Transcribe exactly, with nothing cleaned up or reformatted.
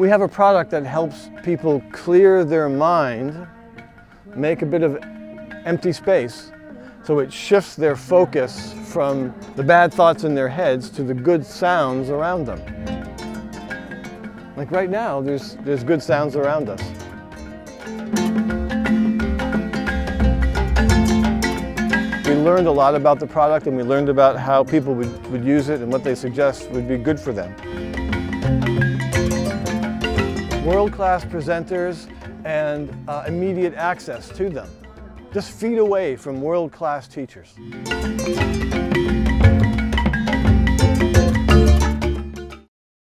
We have a product that helps people clear their mind, make a bit of empty space, so it shifts their focus from the bad thoughts in their heads to the good sounds around them. Like right now, there's, there's good sounds around us. We learned a lot about the product, and we learned about how people would, would use it and what they suggest would be good for them. World-class presenters and uh, immediate access to them. Just feet away from world-class teachers.